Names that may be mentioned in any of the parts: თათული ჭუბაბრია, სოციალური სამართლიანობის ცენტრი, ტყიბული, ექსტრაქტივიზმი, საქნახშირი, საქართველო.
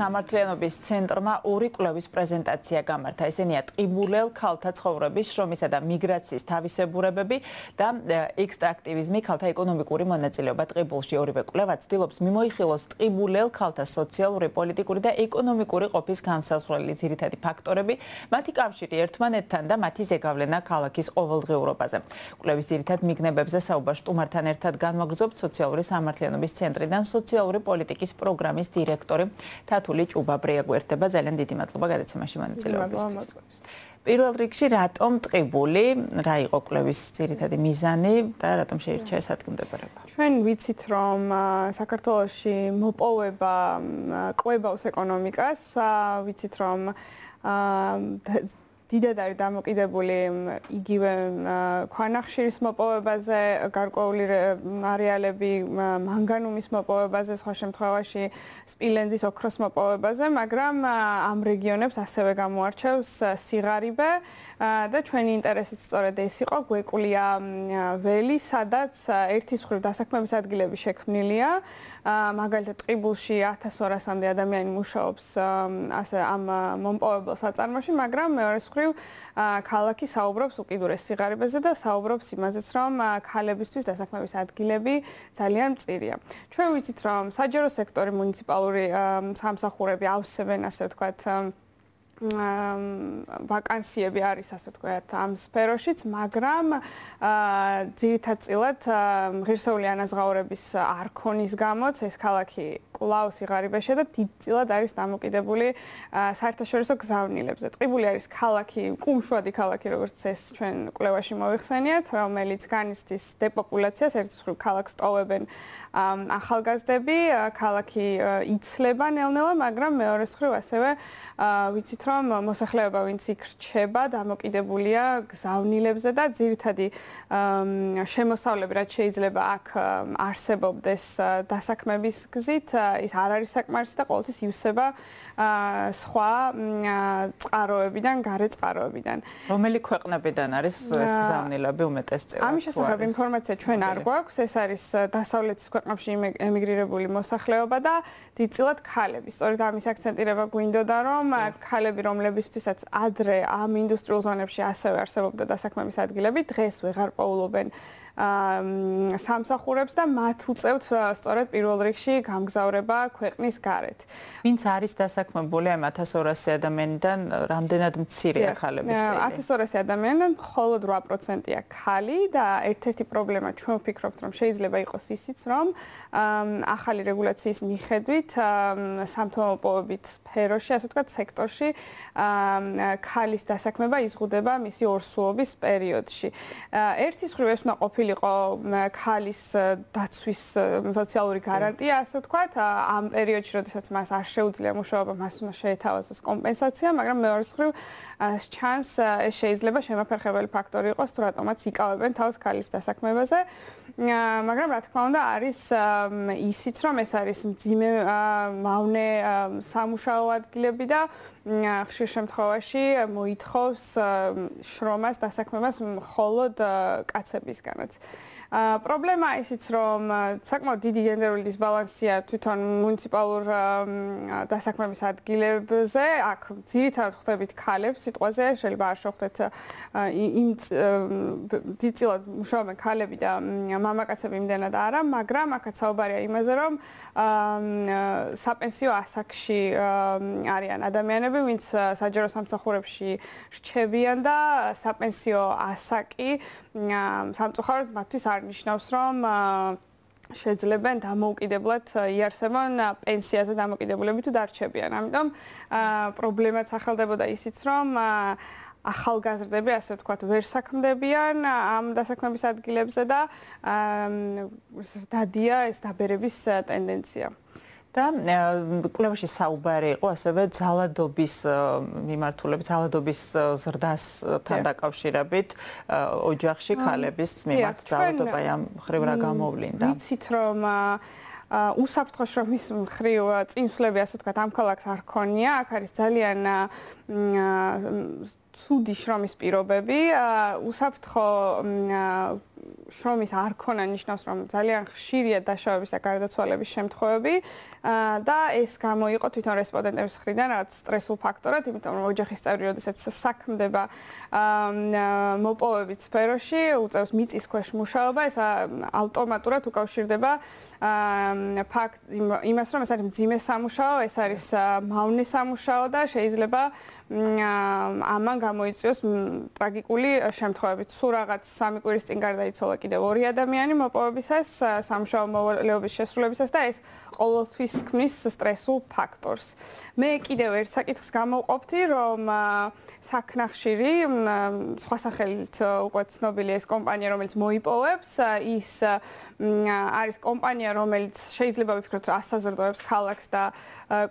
სამართლიანობის ცენტრმა ორი კვლევის პრეზენტაცია გამართა. Ესენია ტყიბულელ ქალთა ცხოვრების, შრომისა და მიგრაციის თავისებურებები და ექსტრაქტივიზმი ქალთა ეკონომიკური მონაწილეობა ტყიბულში. ორივე კვლევა ცდილობს მიმოიხილოს ტყიბულელ ქალთა სოციალური, პოლიტიკური და ეკონომიკური ყოფის განსაზღვრელი ძირითადი ფაქტორები, მათი კავშირი ერთმანეთთან და მათი ზეგავლენა ქალაქის ყოველდღიურობაზე. კვლევის ძირითად მიგნებებზე საუბარს სტუმართან ერთად განვაგრძობთ სოციალური სამართლიანობის ცენტრიდან სოციალური პოლიტიკის პროგრამის დირექტორი თათული ჭუბაბრია გვერდება. ძალიან დიდი მადლობა გადაცემაში მონაწილეობისთვის. პირველ რიგში რატომ ტყიბული, რა იყო კვლევის ძირითადი მიზანი და რატომ შეირჩა ეს ადგილმდებარება? Ჩვენ ვიცით, რომ საქართველოში მოპოვება კვებავს ეკონომიკას, ვიცით, რომ დიდად არის დამოკიდებული იგივე ქვანახშირის მოპოვებაზე, გარკვეული არეალები მანგანუმის მოპოვებაზე, სხვა შემთხვევაში სპილენძის ოქროს მოპოვებაზე, მაგრამ ამ რეგიონებს ასევე გამოარჩევს სიღარიბე და ჩვენი ინტერესიც სწორედ ეს იყო, გვეკვლია ველი, სადაც ერთის მხრივ დასაქმების ადგილები შექმნილია, მაგალითად ტყიბულში 1200-მდე ადამიანი მუშაობს ამ მომპოვებელ საწარმოში, მაგრამ მეორე მხრივ ქალაქი საუბრობს უკიდურეს სიღარიბეზე და საუბრობს იმაზეც, რომ ქალებისთვის დასაქმების ადგილები ძალიან მწირია. Ჩვენ ვიცით, რომ საჯარო სექტორი, მუნიციპალური სამსახურები ავსებენ, ასე ვთქვათ, ვაკანსიები არის ასე ვთქვათ ამ სფეროშიც, მაგრამ ძირითადად ღირსეული ანაზღაურების არქონის გამოც ეს ქალაქი კვლავ სიღარიბეშია და დიდწილად არის დამოკიდებული საერთაშორისო გზავნილებზე. ტყიბული არის ქალაქი, კუმშვადი ქალაქი, როგორც ეს ჩვენ კვლევაში მოვიხსენიათ, რომელიც განიცდის დეპოპულაციას, ერთის მხრივ ქალაქს ტოვებენ ახალგაზრდები, ქალაქი იცლება ნელ-ნელა, მაგრამ მეორეს მხრივ ასევე ვიცით, რომ მოსახლეობა, ვინც იქ რჩება, დამოკიდებულია გზავნილებზე და ძირითადი შემოსავლები, რაც შეიძლება აქ არსებობდეს დასაქმების გზით, ის არ არის საკმარისი და ყოველთვის იუსება სხვა წყაროებიდან, გარე წყაროებიდან. Რომელი ქვეყნებიდან არის ეს გზავნილები უმეტესწილად? ამის შესახებ ინფორმაცია ჩვენ არ გვაქვს, ეს არის დასავლეთის ქვეყნებში ემიგრირებული მოსახლეობა და დიდწილად ქალები. სწორედ ამის აქცენტირება გვინდოდა, რომ ქალები, რომლებისთვისაც ადრე ამ ინდუსტრიულ ზონებში ასევე არსებობდა დასაქმების ადგილები, დღეს ვეღარ პოულობენ სამსახურებს და მათ უწევთ სწორედ პირველ რიგში გამგზავრება ქვეყნის გარეთ. Ვინც არის დასაქმებული ამ 1200 ადამიანიდან, რამდენად მცირეა ქალების წილი? 1200 ადამიანიდან მხოლოდ 8%-ია ქალი და ერთ-ერთი პრობლემა ჩვენ ვფიქრობთ, რომ შეიძლება იყოს ისიც, რომ ახალი რეგულაციის მიხედვით სამთამომპოვების სფეროში, ასე ვთქვათ, სექტორში ქალის დასაქმება იზღუდება მისი ორსულობის პერიოდში. ერთის მხრივ ეს უნდა ყოფილიყო ქალის დაცვის სოციალური გარანტია, ასე ვთქვათ, ამ პერიოდში, როდესაც მას არ შეუძლია მუშაობა, მას უნდა შეეთავაზოს კომპენსაცია, მაგრამ მეორე მხრივ ჩანს, ეს შეიძლება შემაფერხებელი ფაქტორი იყოს, თუ რატომაც იკავებენ თავს ქალის დასაქმებაზე, მაგრამ რა თქმა უნდა არის ისიც, რომ ეს არის მძიმე მავნე სამუშაო ადგილები და ხშირ შემთხვევაში მოითხოვს შრომას, დასაქმებას მხოლოდ კაცებისგანაც. პრობლემა ისიც, რომ საკმაოდ დიდი გენდერული დისბალანსია თვითონ მუნიციპალურ დასაქმების ადგილებზე, აქ ძირითადად ხვდებით ქალებს, სიტყვაზე შეიძლება არ შევხვდეთ დიდწილად მუშაობენ ქალები და მამაკაცები იმდენად არა, მაგრამ აქაც საუბარია იმაზე, რომ საპენსიო ასაკში არიან ადამიანები, ვინც საჯარო სამსახურებში რჩებიან და საპენსიო ასაკი სამწუხაროდ მათთვის არ ნიშნავს, რომ შეძლებენ დამოუკიდებლად იარსებონ პენსიაზე დამოკიდებულები თუ დარჩებიან. ამიტომ პრობლემაც ახალდებოდა ისიც, რომ ახალგაზრდები, ასე ვთქვათ, ვერ საქმდებიან ამ დასაქმების ადგილებზე და ზრდადია ეს დაბერების ტენდენცია. და კვლევაში საუბარი იყო ასევე ძალადობის მიმართულებით, ძალადობის ზრდასთან დაკავშირებით ოჯახში ქალების მიმართ ძალადობა ამ მხრივ რა გამოვლინდა? ვიცით, რომ უსაფრთხო შრომის მხრივ წინსვლები, ასე ვთქვათ, ამ ქალაქს არ ქონია, აქ არის ძალიან ცუდი შრომის პირობები, უსაფრთხო შრომის არ ქონა ნიშნავს, რომ ძალიან ხშირია დაშავების და გარდაცვალების შემთხვევები და ეს გამოიყო თვითონ რესპონდენტების მხრიდან რაც სტრესულ ფაქტორად, იმიტომ რომ ოჯახის წევრი როდესაც საქმდება მოპოვების სფეროში, უწევს მიწისქვეშ მუშაობას, ეს ავტომატურად უკავშირდება ფაქტ იმას, რომ ეს არის მძიმე სამუშაო, ეს არის მავნე სამუშაო და შეიძლება ამან გამოიწვიოს ტრაგიკული შემთხვევები. Სულ რაღაც სამი კვირის წინ გარდაიცვალა კიდევ ორი ადამიანი მოპოვებისას, სამშაო მოვალეობის შესრულებისას და ეს ყოველთვის ქმნის სტრესულ ფაქტორს. მე კიდევ ერთ საკითხს გამოვყოფდი, რომ საქნახშირი, სხვა სახელით უკვე ცნობილია ეს კომპანია, რომელიც მოიპოვებს, ის არის კომპანია, რომელიც შეიძლება ვიფიქროთ, რომ ასაზრდოებს ქალაქს და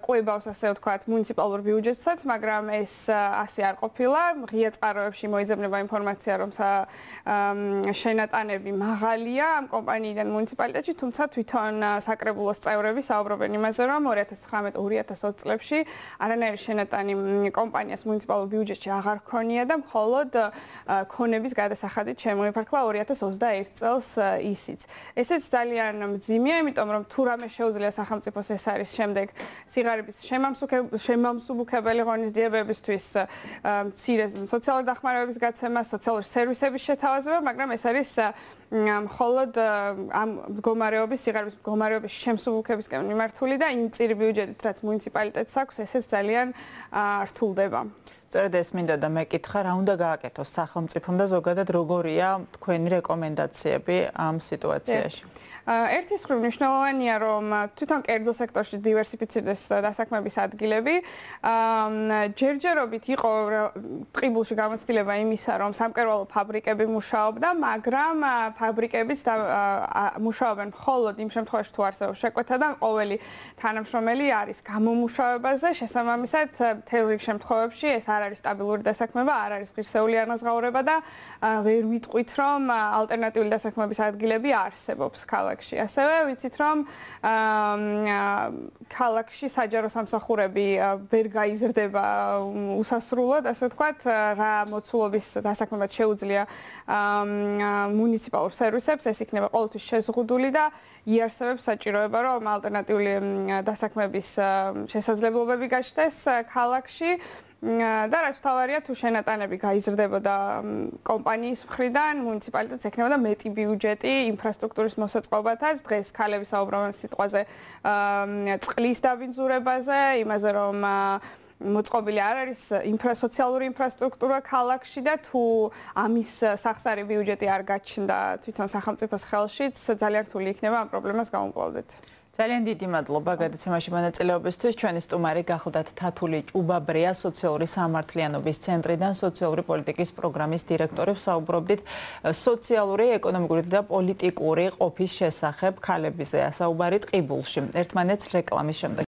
კვებავს, ასე ვთქვათ, მუნიციპალურ ბიუჯეტსაც, მაგრამ ეს ასე არ ყოფილა. ღია წყაროებში მოიძებნება ინფორმაცია, რომ შენატანები მაღალია ამ კომპანიიდან მუნიციპალიტეტში, თუმცა თვითონ საკრებულოს წევრები საუბრობენ იმაზე, რომ 2019-2020 წლებში არანაირი შენატანი კომპანიას მუნიციპალურ ბიუჯეტში აღარ ქონია და მხოლოდ ქონების გადასახადით შემოიფარქლა 2021 წელს ისიც. ესეც ძალიან მძიმეა, იმიტომ რომ თუ რამე შეუძლია სახელმწიფოს ეს არის შემდეგ სიგარების შემამსუბუქებელი ღონისძიებებისთვის მცირე სოციალური დახმარებების გაცემა, სოციალური სერვისების შეთავაზება, მაგრამ ეს არის მხოლოდ ამ მდგომარეობის, სიგარების მდგომარეობის შემსუბუქებისკენ მიმართული და იმ წირი ბიუჯეტით, რაც მუნიციპალიტეტს აქვს, ესეც ძალიან რთულდება. სწორედ ეს მინდა და მეკითხა, რა უნდა გააკეთოს სახელმწიფომ და ზოგადად როგორია თქვენი რეკომენდაციები ამ სიტუაციაში? ერთი მხრივ მნიშვნელოვანია, რომ თვითონ კერძო სექტორში დივერსიფიცირდეს დასაქმების ადგილები. ჯერჯერობით იყო ტყიბულში გამოცდილება იმისა, რომ სამკერვალო ფაბრიკები მუშაობდა, მაგრამ ფაბრიკებიც მუშაობენ მხოლოდ იმ შემთხვევაში, თუ არსებობს შეკვეთა და ყოველი თანამშრომელი არის გამომუშავებაზე, შესაბამისად მთელ რიგ შემთხვევებში ეს არ არის სტაბილური დასაქმება, არ არის ღირსეული ანაზღაურება და ვერ ვიტყვით, რომ ალტერნატიული დასაქმების ადგილები არსებობს ქალაქში. ასევე ვიცით, რომ ქალაქში საჯარო სამსახურები ვერ გაიზრდება უსასრულოდ, ასე ვთქვათ, რა მოცულობის დასაქმებაც შეუძლია მუნიციპალურ სერვისებს, ეს იქნება ყოველთვის შეზღუდული და იარსებებს საჭიროება, რომ ალტერნატიული დასაქმების შესაძლებლობები გაჩნდეს ქალაქში. და რაც თავარია, თუ შენატანები გაიზრდებოდა კომპანიის მხრიდან, მუნიციპალიტეტს ექნებოდა მეტი ბიუჯეტი ინფრასტრუქტურის მოსაწყობათაც. დღეს ქალები საუბრობენ სიტყვაზე წყლის დაბინძურებაზე, იმაზე, რომ მოწყობილი არ არის სოციალური ინფრასტრუქტურა ქალაქში და თუ ამის სახსარი ბიუჯეტი არ გაჩნდა თვითონ სახელმწიფოს ხელშიც, ძალიან რთული იქნება ამ პრობლემას გამოკვლევდეთ. ძალიან დიდი მადლობა გადაცემაში მონაწილეობისთვის. ჩვენი სტუმარი გახლდათ თათული ჭუბაბრია, სოციალური სამართლიანობის ცენტრიდან სოციალური პოლიტიკის პროგრამის დირექტორი. საუბრობდით სოციალური, ეკონომიკური და პოლიტიკური ყოფის შესახებ, ქალებიზე, საუბარი ტყიბულში. ერთმანეთს რეკლამის შემდეგ